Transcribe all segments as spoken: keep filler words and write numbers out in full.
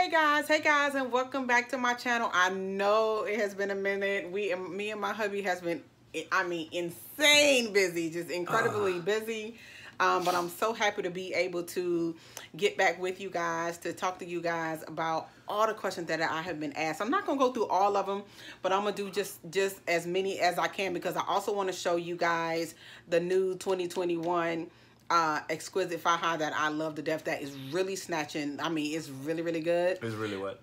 Hey guys, hey guys, and welcome back to my channel. I know it has been a minute. We, me and my hubby has been, I mean, insane busy, just incredibly uh. busy. Um, but I'm so happy to be able to get back with you guys, to talk to you guys about all the questions that I have been asked. I'm not going to go through all of them, but I'm going to do just, just as many as I can because I also want to show you guys the new twenty twenty-one Uh, exquisite faja that I love to death, that is really snatching. I mean, it's really, really good. It's really what?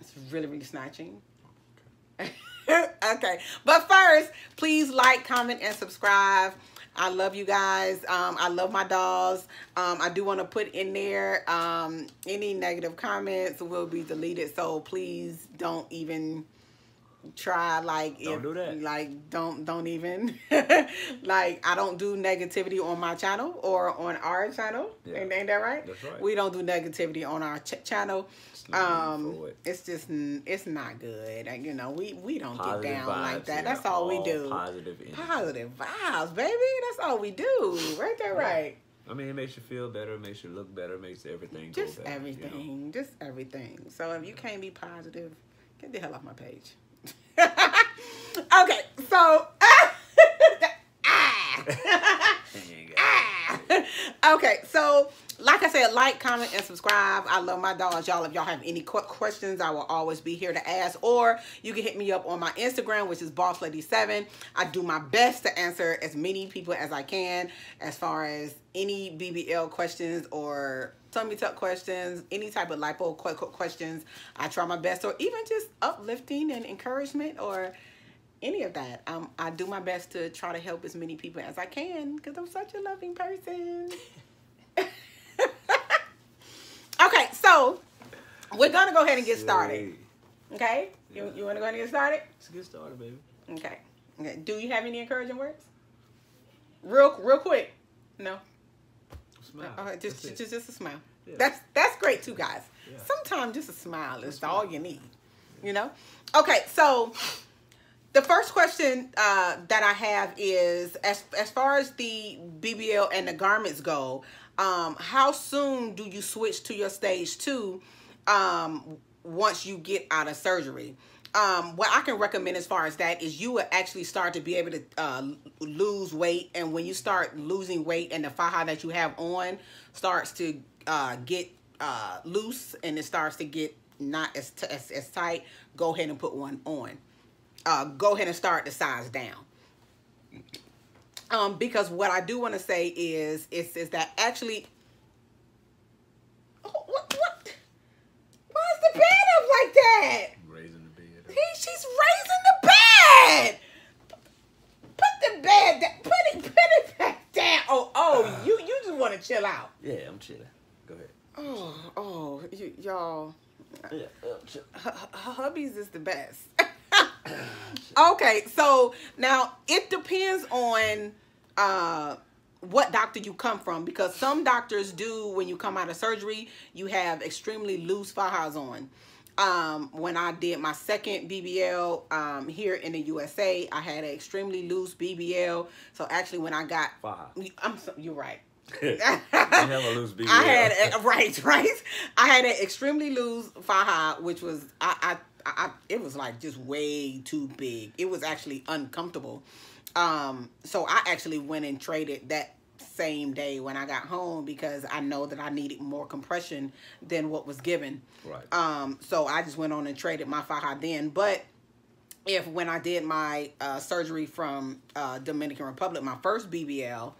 It's really, really snatching. Okay. Okay. But first, please like, comment, and subscribe. I love you guys. Um, I love my dolls. Um, I do want to put in there um, any negative comments will be deleted. So please don't even try, like, don't if, do that. Like, don't don't even like, I don't do negativity on my channel or on our channel. Yeah. ain't, ain't that right? That's right. We don't do negativity on our ch channel. It's um it's just it's not good. Like, you know, we we don't positive get down like that. That's all, all we do. Positive energy. Positive vibes, baby. That's all we do. Right there, right. right. I mean, it makes you feel better, it makes you look better, it makes everything just go better, everything, you know? Just everything. So if you can't be positive, get the hell off my page. Okay, so ah, ah. Okay, so like I said, like, comment, and subscribe. I love my dolls, y'all. If y'all have any quick questions, I will always be here to ask, or you can hit me up on my Instagram, which is Boss Lady seven. I do my best to answer as many people as I can, as far as any B B L questions or tummy tuck questions, any type of lipo questions. I try my best, or even just uplifting and encouragement or any of that. Um, I do my best to try to help as many people as I can because I'm such a loving person. Okay, so we're going to go ahead and get started. Okay? You, you want to go ahead and get started? Let's get started, baby. Okay. Okay. Do you have any encouraging words? Real, real quick. No. Smile. Okay, just, just, just, just a smile. Yeah. That's that's great too, guys. Yeah. Sometimes just a smile is smile. all you need, yeah. You know. Okay, so the first question uh, that I have is, as as far as the B B L and the garments go, um, how soon do you switch to your stage two um, once you get out of surgery? Um, what I can recommend as far as that is you will actually start to be able to uh, lose weight. And when you start losing weight and the faja that you have on starts to uh, get uh, loose and it starts to get not as, t as, as tight, go ahead and put one on. Uh, go ahead and start the size down. Um, because what I do want to say is, is, is that actually... Oh, what, what? Why is the bed up like that? He, she's raising the bed. Put the bed down. Put it, put it back down. Oh, oh, uh, you, you just want to chill out. Yeah, I'm chilling. Go ahead. Oh, oh, y'all. Yeah, I'm chilling. Hubby's is the best. Okay, so now it depends on uh, what doctor you come from, because some doctors do, when you come out of surgery, you have extremely loose fajas on. Um, when I did my second B B L um, here in the U S A, I had an extremely loose B B L. So actually, when I got, wow. I'm so, you're right. I have a loose B B L. I had a, right, right. I had an extremely loose faja, which was I, I, I, it was like just way too big. It was actually uncomfortable. Um, so I actually went and traded that same day when I got home because I know that I needed more compression than what was given. Right. Um, so I just went on and traded my faja then. But if when I did my uh, surgery from uh, Dominican Republic, my first B B L,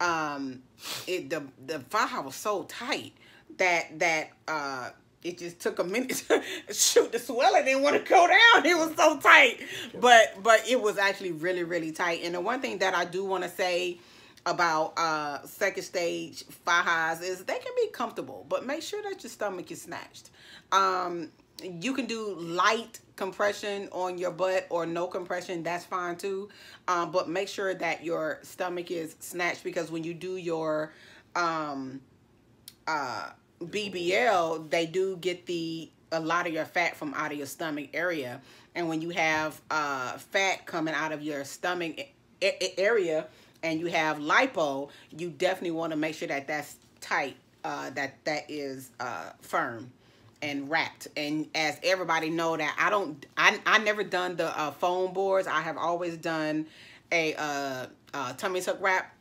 um, it the the faja was so tight that that uh, it just took a minute to shoot the swelling. Didn't want to go down. It was so tight. But but it was actually really really tight. And the one thing that I do want to say about uh second stage fajas is they can be comfortable, but make sure that your stomach is snatched. Um you can do light compression on your butt or no compression, that's fine too, um but make sure that your stomach is snatched, because when you do your um uh B B L, they do get the a lot of your fat from out of your stomach area, and when you have uh fat coming out of your stomach area and you have lipo, you definitely want to make sure that that's tight, uh, that that is uh, firm. and wrapped. And as everybody know that I don't, I, I never done the uh, foam boards. I have always done a uh, uh, tummy tuck wrap.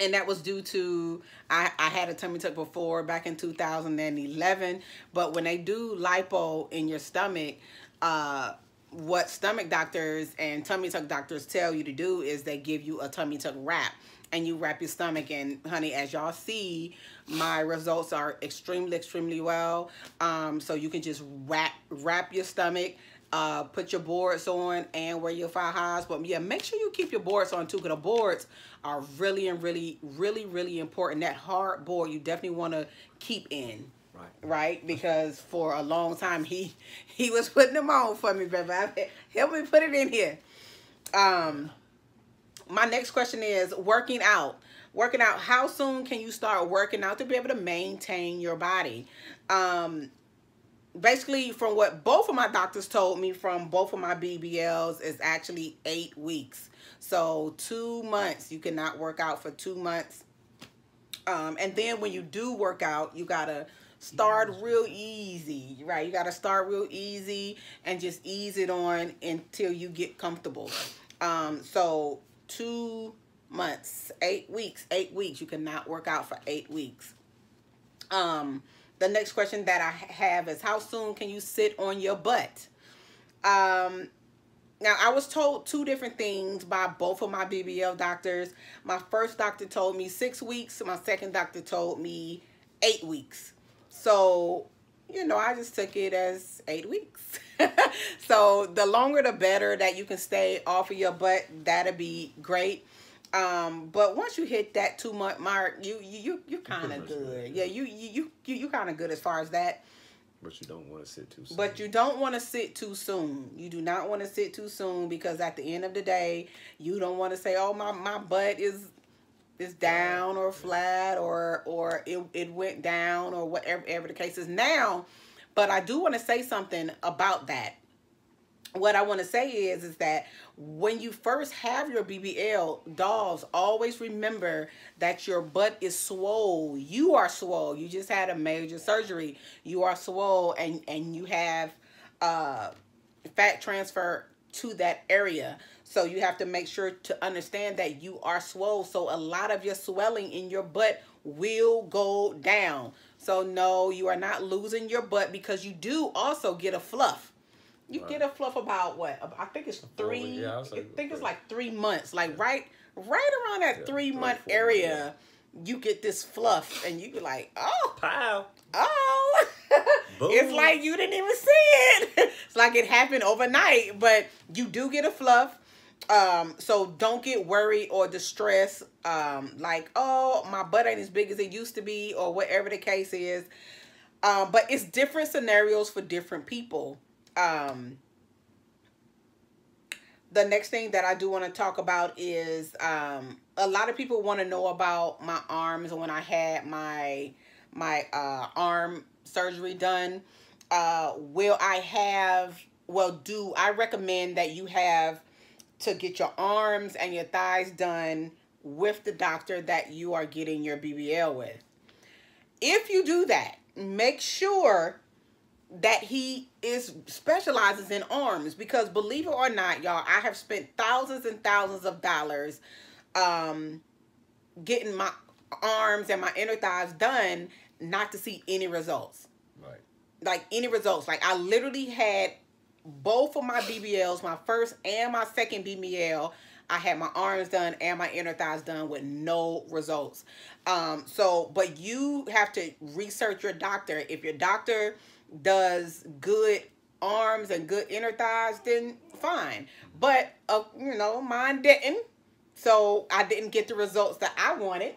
And that was due to, I, I had a tummy tuck before back in two thousand eleven. But when they do lipo in your stomach, uh, what stomach doctors and tummy tuck doctors tell you to do is they give you a tummy tuck wrap. And you wrap your stomach. And honey, as y'all see, my results are extremely, extremely well. Um, so you can just wrap wrap your stomach, uh, put your boards on, and wear your thigh highs. But yeah, make sure you keep your boards on too, because the boards are really and really, really, really important. That hard board you definitely want to keep in. Right. Right, because for a long time he he was putting them on for me, baby. I said, help me put it in here. Um. My next question is working out. Working out. How soon can you start working out to be able to maintain your body? Um, basically, from what both of my doctors told me from both of my B B Ls, is actually eight weeks. So two months. You cannot work out for two months. Um, and then when you do work out, you gotta start real easy, right? You gotta start real easy and just ease it on until you get comfortable. Um, so... Two months, eight weeks, eight weeks. You cannot work out for eight weeks. Um, the next question that I have is, how soon can you sit on your butt? Um, now, I was told two different things by both of my B B L doctors. My first doctor told me six weeks. My second doctor told me eight weeks. So, you know, I just took it as eight weeks. So the longer the better that you can stay off of your butt, that'll be great. Um, but once you hit that two month mark, you you you you're kind of good. Yeah, you you you you, you kind of good as far as that. But you don't want to sit too soon. But you don't want to sit too soon. You do not want to sit too soon, because at the end of the day, you don't want to say, "Oh, my my butt is." It's down or flat or or it, it went down or whatever, whatever the case is now. But I do want to say something about that. What I want to say is, is that when you first have your B B L, dolls, always remember that your butt is swole. You are swole. You just had a major surgery. You are swole, and, and you have uh, fat transfer to that area. So you have to make sure to understand that you are swole. So a lot of your swelling in your butt will go down. So no, you are not losing your butt, because you do also get a fluff. You right. get a fluff about what? I think it's three. Yeah, I, I think it's like three months. Like yeah. right, right around that yeah, three month three, four, area, yeah. you get this fluff, and you be like, oh, pow, oh. It's like you didn't even see it. It's like it happened overnight, but you do get a fluff. Um, so don't get worried or distressed, um, like, oh, my butt ain't as big as it used to be, or whatever the case is. Um, but it's different scenarios for different people. Um, the next thing that I do want to talk about is, um, a lot of people want to know about my arms when I had my, my, uh, arm surgery done. Uh, will I have, well, do I recommend that you have to get your arms and your thighs done with the doctor that you are getting your B B L with? If you do that, make sure that he is specializes in arms, because believe it or not, y'all, I have spent thousands and thousands of dollars um, getting my arms and my inner thighs done, not to see any results. Right. Like any results. Like I literally had both of my B B Ls, my first and my second B B L, I had my arms done and my inner thighs done with no results. Um, so, but you have to research your doctor. If your doctor does good arms and good inner thighs, then fine. But, uh, you know, mine didn't. So I didn't get the results that I wanted.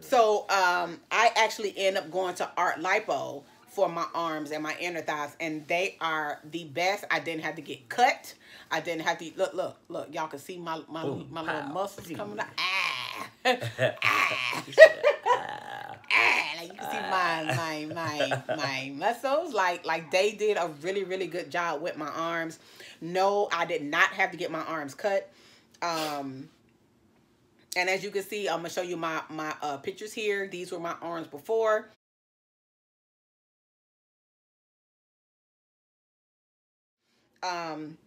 So um, I actually end up going to Art Lipo for my arms and my inner thighs, and they are the best. I didn't have to get cut. I didn't have to look, look, look. Y'all can see my my, Boom, my little muscles coming out. Ah, ah, ah. Like you can see my my my my muscles. Like like they did a really really good job with my arms. No, I did not have to get my arms cut. Um, and as you can see, I'm gonna show you my my uh, pictures here. These were my arms before. Um,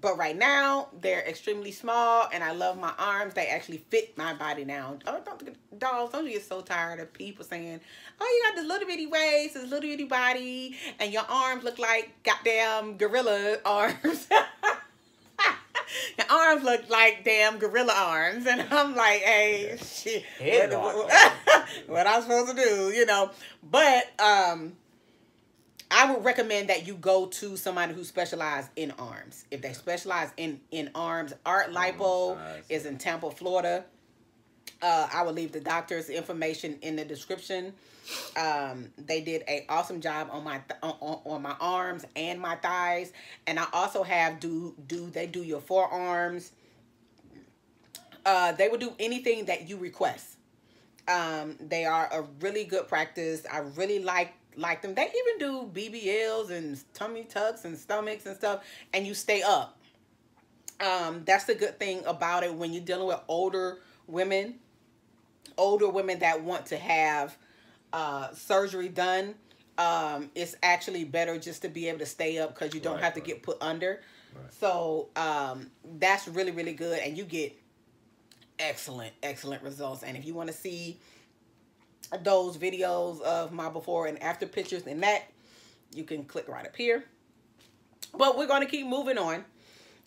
but right now they're extremely small, and I love my arms. They actually fit my body now. Oh, don't, dolls, don't you get so tired of people saying, oh, you got this little bitty waist, this little bitty body, and your arms look like goddamn gorilla arms. Your arms look like damn gorilla arms. And I'm like, hey, shit, what, what, what I'm supposed to do, you know? But um, I would recommend that you go to somebody who specializes in arms. If they specialize in, in arms, Art Lipo is in Tampa, Florida. Uh, I will leave the doctor's information in the description. Um, they did an awesome job on my th on, on my arms and my thighs, and I also have do do they do your forearms. Uh, they will do anything that you request. Um, they are a really good practice. I really like like them. They even do B B Ls and tummy tucks and stomachs and stuff, and you stay up. Um, that's the good thing about it when you're dealing with older women. Older women that want to have uh, surgery done, um, it's actually better just to be able to stay up because you don't right, have to right. get put under. Right. So um, that's really, really good. And you get excellent, excellent results. And if you want to see those videos of my before and after pictures and that, you can click right up here. But we're going to keep moving on.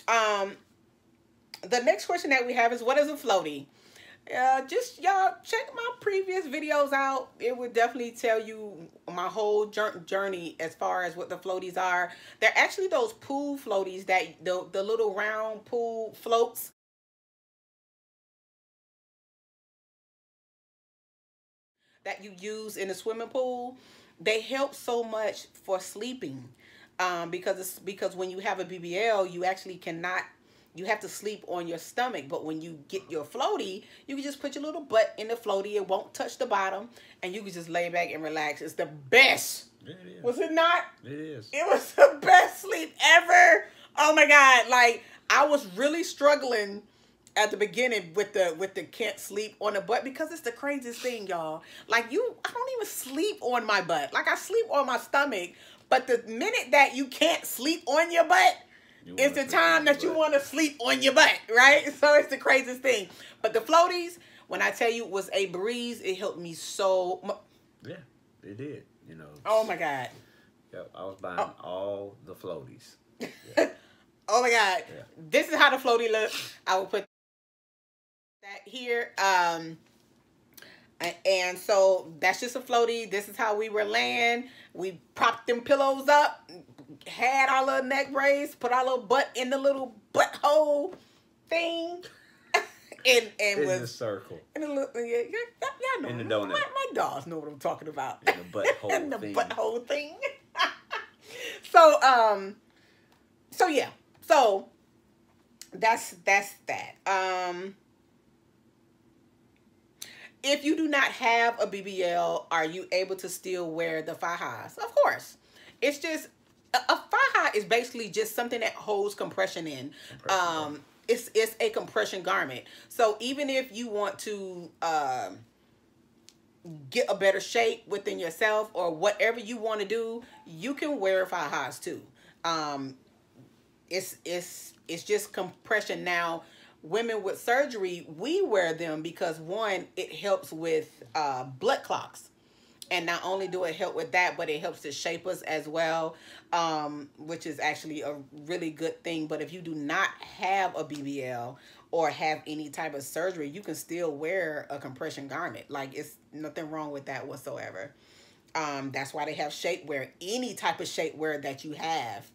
Um, the next question that we have is, what is a floaty? Uh, just y'all check my previous videos out. It would definitely tell you my whole journey as far as what the floaties are. They're actually those pool floaties that the, the little round pool floats. That you use in a swimming pool. They help so much for sleeping. Um, because it's, because when you have a B B L, you actually cannot, you have to sleep on your stomach. But when you get your floaty, you can just put your little butt in the floaty. It won't touch the bottom. And you can just lay back and relax. It's the best. It is. Was it not? It is. It was the best sleep ever. Oh, my God. Like, I was really struggling at the beginning with the with the can't sleep on the butt. Because it's the craziest thing, y'all. Like, you, I don't even sleep on my butt. Like, I sleep on my stomach. But the minute that you can't sleep on your butt, it's the time that you want to sleep on your butt, right? So it's the craziest thing. But the floaties, when I tell you, was a breeze. It helped me so much. Yeah, it did. You know. Oh my God. Yeah, I was buying oh. all the floaties. Yeah. Oh my God. Yeah. This is how the floaty looks. I will put that here. Um, and so that's just a floaty. This is how we were laying. We propped them pillows up. Had our little neck brace, put our little butt in the little butthole thing, and and in was the circle. In the little, yeah, y'all know. In the donut. My, my dolls know what I'm talking about. In the butthole in the thing. butthole thing. so um, so yeah, so that's that's that. Um, if you do not have a B B L, are you able to still wear the fajas? Of course. It's just. A faja is basically just something that holds compression in. Um, it's it's a compression garment. So even if you want to um, get a better shape within yourself or whatever you want to do, you can wear fajas too. Um, it's it's it's just compression. Now, women with surgery, we wear them because one, it helps with uh, blood clots. And not only do it help with that, but it helps to shape us as well, um, which is actually a really good thing. But if you do not have a B B L or have any type of surgery, you can still wear a compression garment. Like, it's nothing wrong with that whatsoever. Um, that's why they have shapewear. Any type of shapewear that you have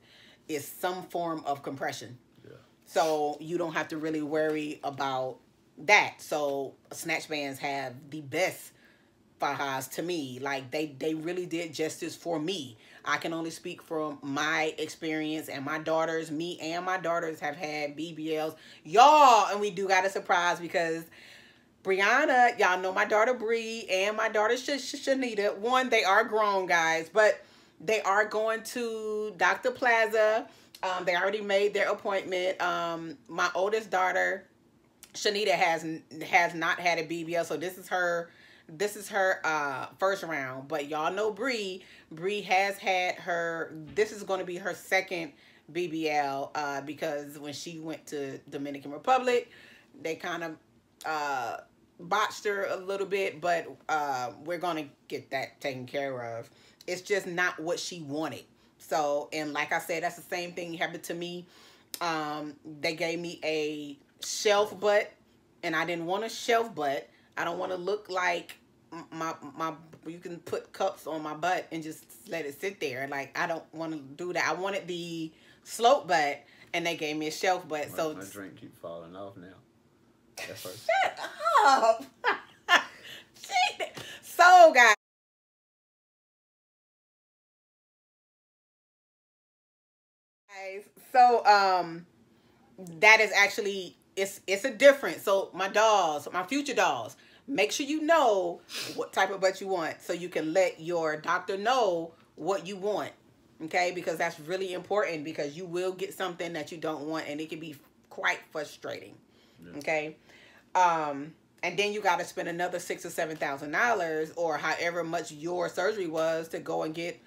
is some form of compression. Yeah. So you don't have to really worry about that. So Snatch Bands have the best fajas to me. Like, they they really did justice for me. I can only speak from my experience, and my daughters, me and my daughters have had B B Ls, y'all. And we do got a surprise because Brianna, y'all know my daughter Bree and my daughter Sh Sh Shanita, one, they are grown, guys, but they are going to Doctor Plaza. Um, they already made their appointment. Um, my oldest daughter Shanita has has not had a B B L, so this is her This is her uh, first round, but y'all know Bree. Bree has had her, this is going to be her second B B L uh, because when she went to Dominican Republic, they kind of uh, botched her a little bit, but uh, we're going to get that taken care of. It's just not what she wanted. So, and like I said, that's the same thing happened to me. Um, they gave me a shelf butt, and I didn't want a shelf butt. I don't want to look like my, my, you can put cups on my butt and just let it sit there. Like, I don't want to do that. I wanted the slope butt, and they gave me a shelf butt. My, so my drink keep falling off now. That's her. Shut up. So, guys. So, um, that is actually, it's, it's a difference. So my dolls, my future dolls, make sure you know what type of butt you want so you can let your doctor know what you want. Okay. Because that's really important, because you will get something that you don't want, and it can be quite frustrating. Yeah. Okay. Um, and then you got to spend another six or seven thousand dollars, or however much your surgery was, to go and get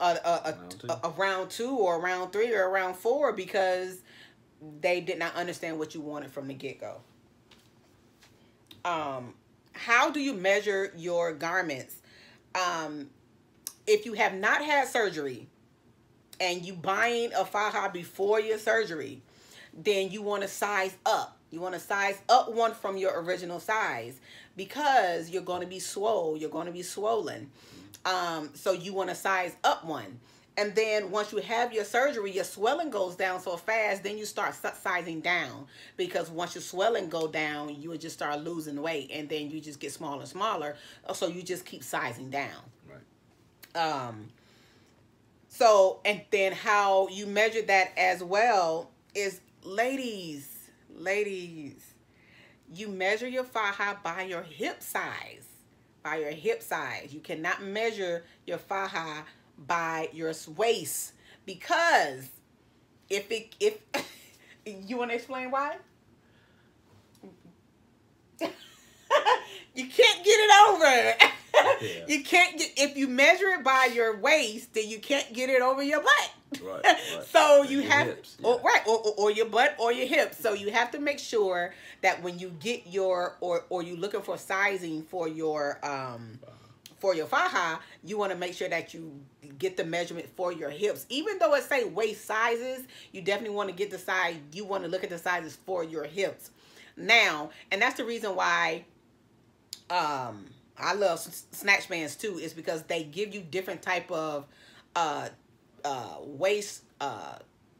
A, a, a, a, a round two or a round three or a round four, because they did not understand what you wanted from the get-go. Um, how do you measure your garments? Um, if you have not had surgery and you buying a faja before your surgery, then you want to size up. You want to size up one from your original size, because you're going to be swole. You're going to be swollen. Um, so you want to size up one. And then once you have your surgery, your swelling goes down so fast, then you start sizing down, because once your swelling go down, you will just start losing weight, and then you just get smaller and smaller. So you just keep sizing down. Right. Um, so, and then how you measure that as well is, ladies, ladies, you measure your faja by your hip size. By your hip size. You cannot measure your faja by your waist, because if it, if you want to explain why? You can't get it over. Yeah. You can't get, if you measure it by your waist, then you can't get it over your butt. Right. Right. So and you have, hips, yeah. or, right, or, or, or your butt or your hips. So you have to make sure that when you get your, or, or you looking for sizing for your, um, for your faja, you want to make sure that you get the measurement for your hips. Even though it say waist sizes, you definitely want to get the size, you want to look at the sizes for your hips. Now, and that's the reason why, um, I love Snatch Bands too, is because they give you different type of uh, uh, waist, uh,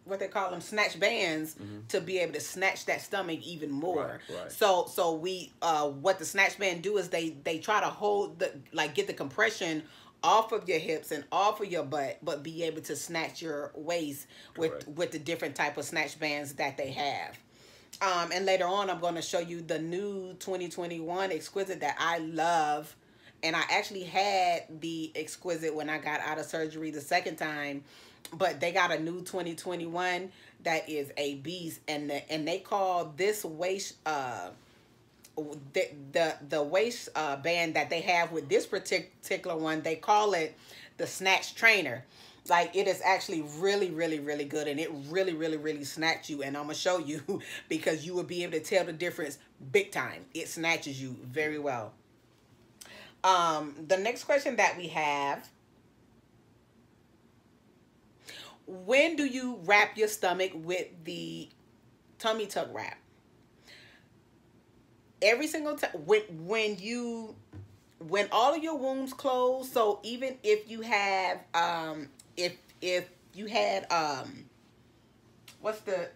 what they call them, Snatch Bands, mm-hmm. to be able to snatch that stomach even more. Right, right. So, so we, uh, what the Snatch Band do is they they try to hold the, like, get the compression off of your hips and off of your butt, but be able to snatch your waist with Correct. with the different type of Snatch Bands that they have. Um, and later on, I'm going to show you the new twenty twenty-one Exquisite that I love. And I actually had the Exquisite when I got out of surgery the second time. But they got a new twenty twenty-one that is a beast. And the, and they call this waist, uh, the, the, the waist uh, band that they have with this particular one, they call it the Snatch Trainer. Like, it is actually really, really, really good. And it really, really, really snatches you. And I'm going to show you, because you will be able to tell the difference big time. It snatches you very well. Um, the next question that we have. When do you wrap your stomach with the tummy tuck wrap? Every single time. When, when you... When all of your wounds close, so even if you have, um, if if you had, um, what's the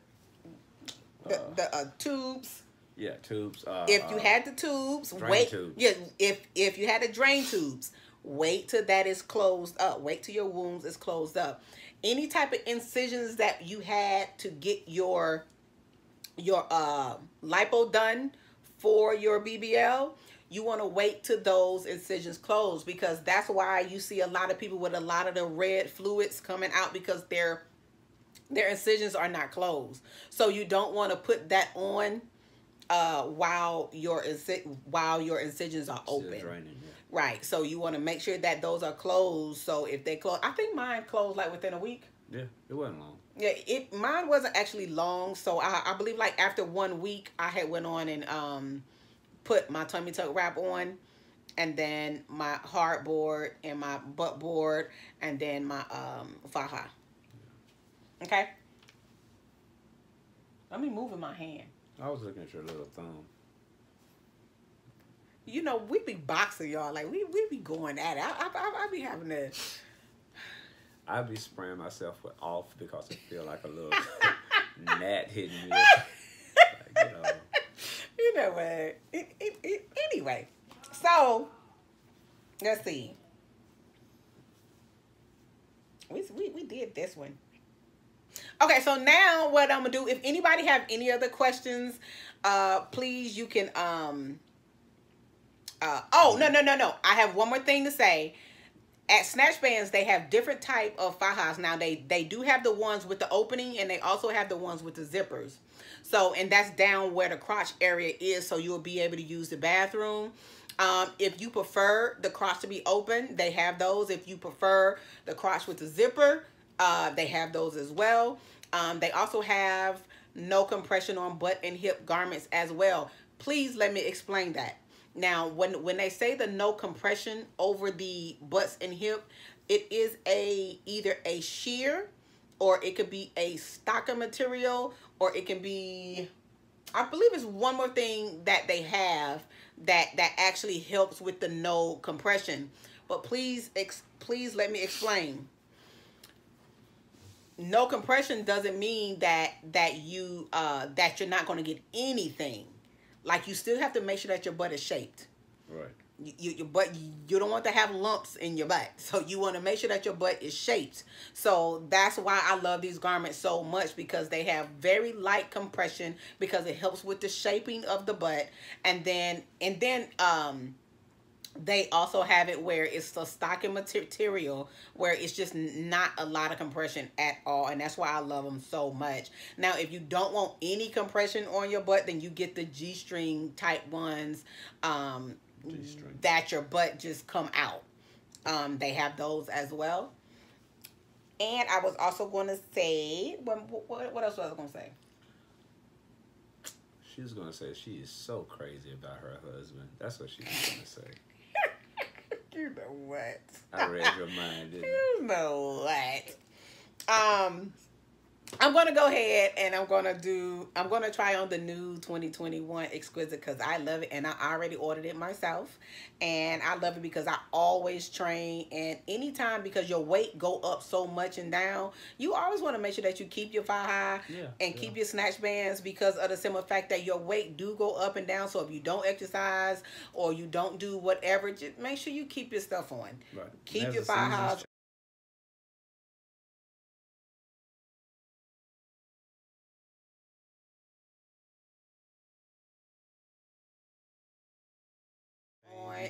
the, uh, the uh, tubes? Yeah, tubes. Uh, if you uh, had the tubes, wait. Tubes. Yeah, if if you had the drain tubes, wait till that is closed up. Wait till your wounds is closed up. Any type of incisions that you had to get your your uh, lipo done for your B B L. You want to wait till those incisions close, because that's why you see a lot of people with a lot of the red fluids coming out, because their their incisions are not closed. So you don't want to put that on uh, while your while your incisions are open. Still draining, yeah. Right. So you want to make sure that those are closed. So if they close, I think mine closed like within a week. Yeah, it wasn't long. Yeah, it mine wasn't actually long. So I, I believe like after one week, I had went on and um put my tummy tuck wrap on, and then my hard board and my butt board, and then my um faja. Yeah. Okay. Let me move in my hand. I was looking at your little thumb. You know, we be boxing, y'all. Like, we, we be going at it. I, I, I be having to... I be spraying myself with off because I feel like a little gnat hitting me. Like, you know. You know what? It, it, it, anyway. So, let's see. We, we, we did this one. Okay, so now what I'm going to do, if anybody have any other questions, uh, please, you can... um. Uh, oh, no, no, no, no. I have one more thing to say. At Snatch Bands, they have different type of fajas. Now, they, they do have the ones with the opening, and they also have the ones with the zippers. So, and that's down where the crotch area is, so you'll be able to use the bathroom. Um, if you prefer the crotch to be open, they have those. If you prefer the crotch with the zipper, uh, they have those as well. Um, they also have no compression on butt and hip garments as well. Please let me explain that. Now, when, when they say the no compression over the butts and hip, it is a either a sheer, or it could be a stocking material, or it can be, I believe it's one more thing that they have that, that actually helps with the no compression. But please, ex, please let me explain. No compression doesn't mean that, that, you, uh, that you're not going to get anything. Like, you still have to make sure that your butt is shaped. Right. You, you, your butt, you, you don't want to have lumps in your butt. So, you want to make sure that your butt is shaped. So, that's why I love these garments so much, because they have very light compression, because it helps with the shaping of the butt. And then, and then um, they also have it where it's a stocking material, where it's just not a lot of compression at all. And that's why I love them so much. Now, if you don't want any compression on your butt, then you get the G-string type ones um, that your butt just come out. Um, they have those as well. And I was also going to say, what, what, what else was I going to say? She was going to say she is so crazy about her husband. That's what she was going to say. You know what? I read your mind, didn't I? You know what? Um, I'm going to go ahead and I'm going to do, I'm going to try on the new twenty twenty-one Exquisite, because I love it and I already ordered it myself. And I love it because I always train, and anytime, because your weight go up so much and down, you always want to make sure that you keep your faja yeah, and yeah. keep your snatch bands, because of the simple fact that your weight do go up and down. So if you don't exercise or you don't do whatever, just make sure you keep your stuff on. Right. Keep your fajas.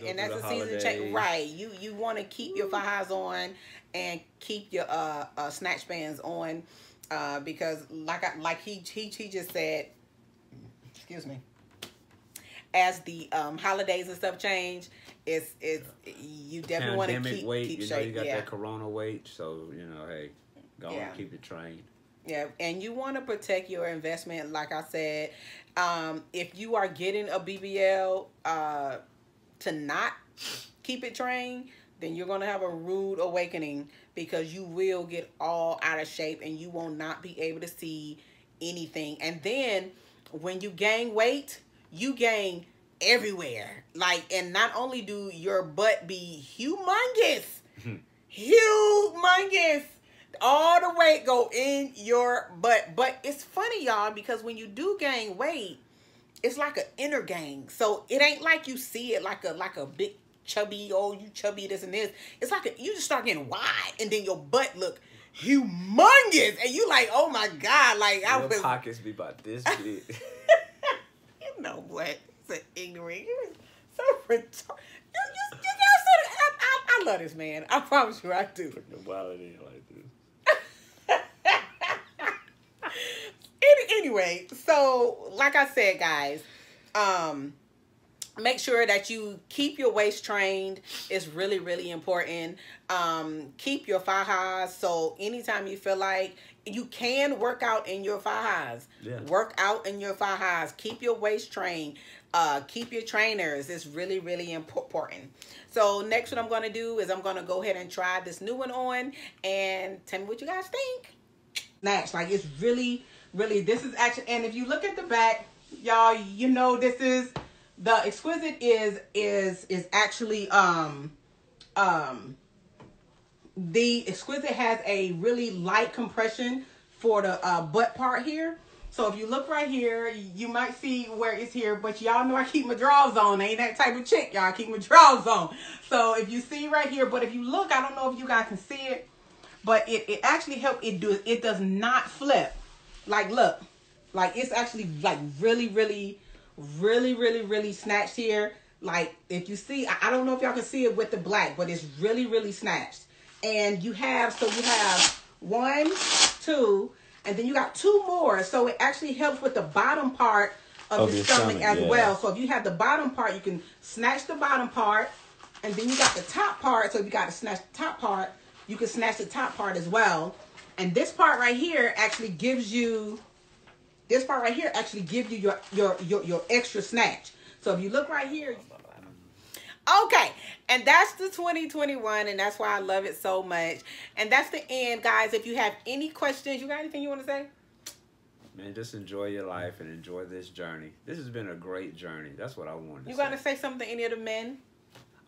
And that's a season change, right? You you want to keep your fajas on and keep your uh, uh snatch bands on, uh because like I, like he, he he just said, excuse me. As the um holidays and stuff change, it's it's you definitely want to keep weight. Keep you know, you got yeah. that corona weight, so you know, hey, go yeah. on, keep it trained. Yeah, and you want to protect your investment, like I said. Um, if you are getting a B B L, uh. to not keep it trained, then you're going to have a rude awakening, because you will get all out of shape and you will not be able to see anything. And then when you gain weight, you gain everywhere. Like, and not only do your butt be humongous, humongous, all the weight go in your butt. But it's funny, y'all, because when you do gain weight, it's like an inner gang. So it ain't like you see it like a like a big chubby, oh, you chubby, this and this. It's like a, you just start getting wide, and then your butt look humongous. And you like, oh, my God. Like your I was, pockets be about this big. You know what? It's an ignorant. You're so retarded. You, you, you I, I, I love this man. I promise you I do. Put the wallet in like this. Anyway, so like I said, guys, um, make sure that you keep your waist trained. It's really, really important. Um, keep your thigh highs. So anytime you feel like you can work out in your thigh highs, yeah. work out in your thigh highs. Keep your waist trained. Uh, keep your trainers. It's really, really important. So next, what I'm going to do is I'm going to go ahead and try this new one on and tell me what you guys think. Snatch, like it's really, really, this is actually, and if you look at the back, y'all, you know this is, the Exquisite is is is actually um um the Exquisite has a really light compression for the uh, butt part here. So if you look right here, you might see where it's here, but y'all know I keep my drawers on. I ain't that type of chick, y'all. I keep my drawers on. So if you see right here, but if you look, I don't know if you guys can see it, but it, it actually helped it do it does not flip. Like look, like it's actually like really, really really really really snatched here. Like if you see, I don't know if y'all can see it with the black, but it's really really snatched. And you have, so you have one, two, and then you got two more, so it actually helps with the bottom part of, of your stomach, stomach as yeah. well. So if you have the bottom part, you can snatch the bottom part, and then you got the top part. So if you got to snatch the top part, you can snatch the top part as well. And this part right here actually gives you This part right here actually gives you your, your, your, your extra snatch. So if you look right here. Okay. And that's the twenty twenty-one. And that's why I love it so much. And that's the end, guys. If you have any questions, you got anything you want to say? Man, just enjoy your life and enjoy this journey. This has been a great journey. That's what I wanted to you say. You got to say something to any of the men?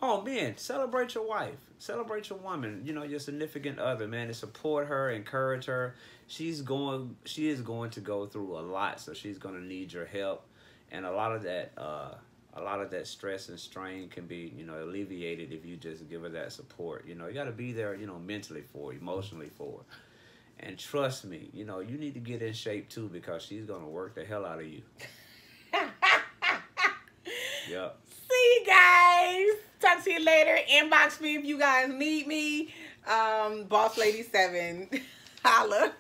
Oh, man, celebrate your wife. Celebrate your woman, you know, your significant other, man, and support her, encourage her. She's going, she is going to go through a lot, so she's going to need your help. And a lot of that, uh, a lot of that stress and strain can be, you know, alleviated if you just give her that support. You know, you got to be there, you know, mentally for her, emotionally for her. And trust me, you know, you need to get in shape, too, because she's going to work the hell out of you. Yep. See you guys. Talk to you later. Inbox me if you guys need me. Um, Boss Lady Seven. Holla.